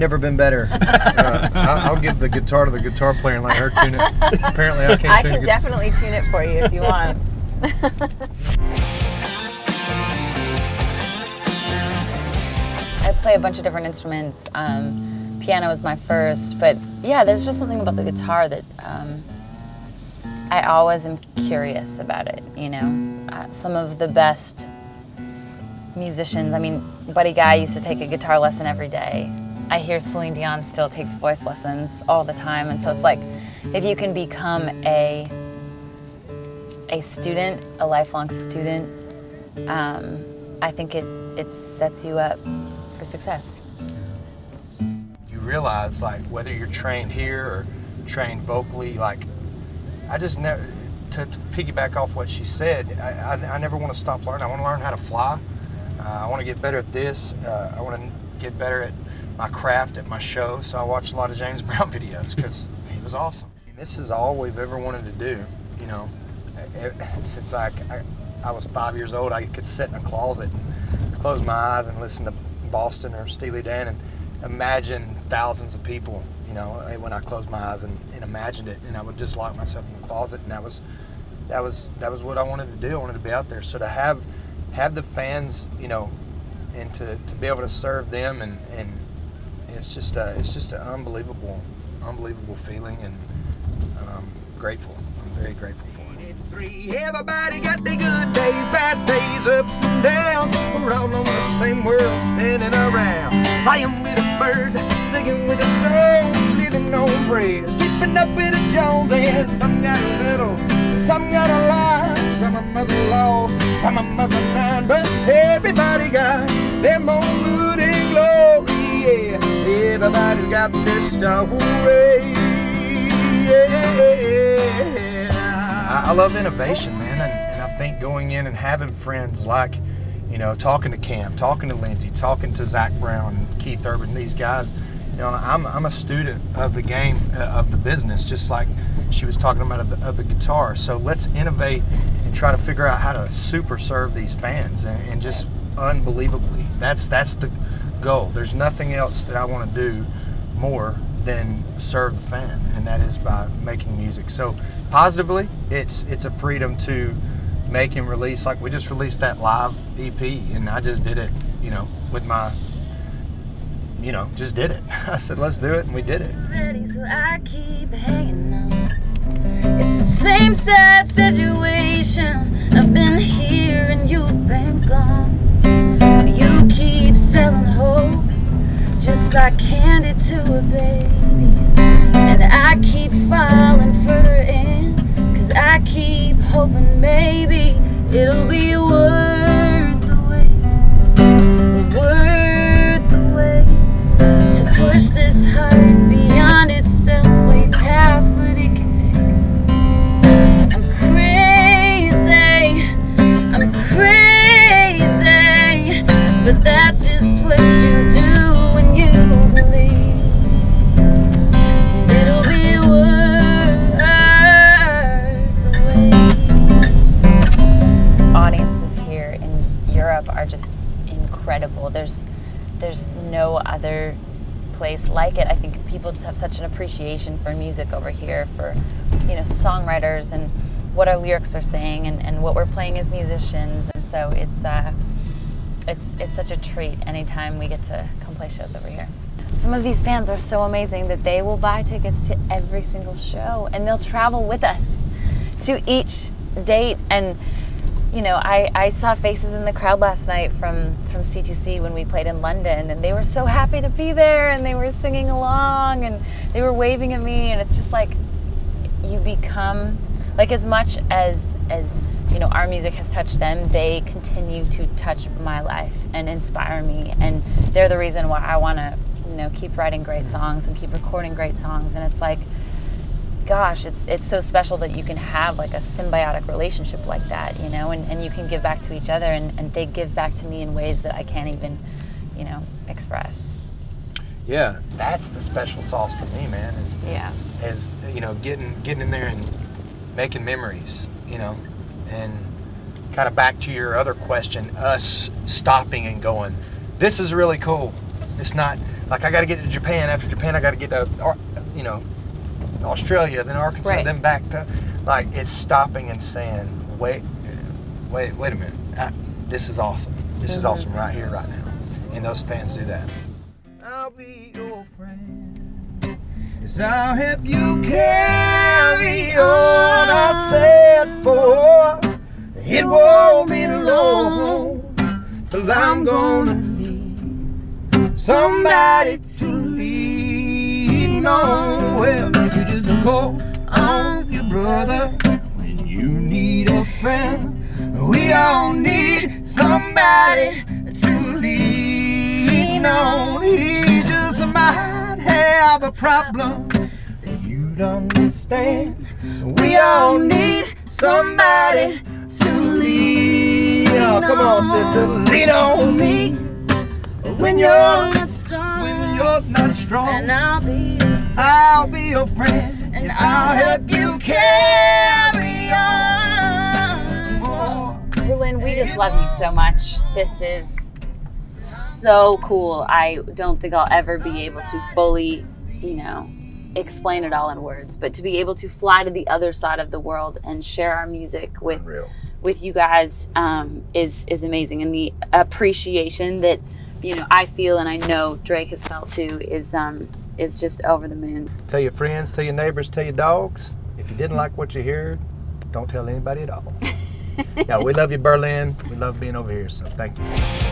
Never been better. I'll give the guitar to the guitar player and let her tune it. Apparently, I can't tune it. I can definitely tune it for you if you want. I play a bunch of different instruments. Piano was my first, but yeah, there's just something about the guitar that I always am curious about it, you know? Some of the best musicians, I mean, Buddy Guy used to take a guitar lesson every day. I hear Celine Dion still takes voice lessons all the time, and so it's like, if you can become a student, a lifelong student, I think it sets you up for success. You realize, like, whether you're trained here or trained vocally, like, I just never, to piggyback off what she said, I never want to stop learning. I want to learn how to fly. I want to get better at this. I want to get better at my craft, at my show. So I watch a lot of James Brown videos because he was awesome. This is all we've ever wanted to do, you know. Since I was 5 years old, I could sit in a closet and close my eyes and listen to Boston or Steely Dan and imagine thousands of people, you know, when I closed my eyes and imagined it. And I would just lock myself in the closet, and that was what I wanted to do. I wanted to be out there. So to have the fans, you know, and to be able to serve them, and it's just an unbelievable feeling, and grateful. I'm very grateful for it. Everybody got their good days, bad days, ups and downs. We're all on the same world, spinning around. Flying with the birds, singing with the stars, living on prayers, keeping up with the Joneses. Some got a little, some got a lot, some of us are lost, some of us are blind, but everybody got them own good and glory. Yeah, everybody's got their story. Yeah. I love innovation, man, and I think going in and having friends like, you know, talking to Cam, talking to Lindsay, talking to Zach Brown, and Keith Urban, these guys. You know, I'm a student of the game, of the business, just like she was talking about of the guitar. So let's innovate and try to figure out how to super serve these fans, and just unbelievably, that's the goal. There's nothing else that I want to do more than serve the fan, and that is by making music. So positively, it's a freedom to make and release. Like, we just released that live EP, and I just did it, you know, with my, you know, just did it. I said, let's do it, and we did it. So I keep hanging on. It's the same sad situation. I've been here and you've been gone. You keep selling hope, just like candy to a baby. And I keep falling further in, 'cause I keep hoping maybe it'll be worth the wait, worth the wait, to push this heart beyond itself, way past what it can take. I'm crazy, I'm crazy, but that's just what you do. Are just incredible. There's no other place like it. I think people just have such an appreciation for music over here, for, you know, songwriters and what our lyrics are saying, and what we're playing as musicians. And so it's such a treat anytime we get to come play shows over here. Some of these fans are so amazing that they will buy tickets to every single show, and they'll travel with us to each date. And you know, I saw faces in the crowd last night from CTC when we played in London, and they were so happy to be there, and they were singing along, and they were waving at me, and it's just like, you become, like, as much as you know, our music has touched them, they continue to touch my life and inspire me, and they're the reason why I want to, you know, keep writing great songs and keep recording great songs. And it's like, gosh, it's so special that you can have like a symbiotic relationship like that, you know, and you can give back to each other, and they give back to me in ways that I can't even, you know, express. Yeah, that's the special sauce for me, man. Is you know, getting in there and making memories, you know, and kind of back to your other question, us stopping and going, this is really cool. It's not, Like, I got to get to Japan. After Japan, I got to get to, you know, Australia, then Arkansas, right. Then back to, like, it's stopping and saying, wait a minute. This is awesome. This is awesome right here, right now. And those fans do that. I'll be your friend. Yes, I'll help you carry on. I said for it won't be long till I'm gonna need somebody to lean on. Well, you just call on your brother when you need a friend. We all need somebody to lean on. He just might have a problem that you don't understand. We all need somebody to lean on. Oh, come on, sister, lean on me when you're not strong. And I'll be your friend, and I'll help you carry on. Berlin, we just love you so much. This is so cool. I don't think I'll ever be able to fully, you know, explain it all in words, but to be able to fly to the other side of the world and share our music with you guys is amazing. And the appreciation that, you know, I feel and I know Drake has felt too is just over the moon. Tell your friends, tell your neighbors, tell your dogs. If you didn't like what you heard, don't tell anybody at all. Yeah, we love you, Berlin. We love being over here, so thank you.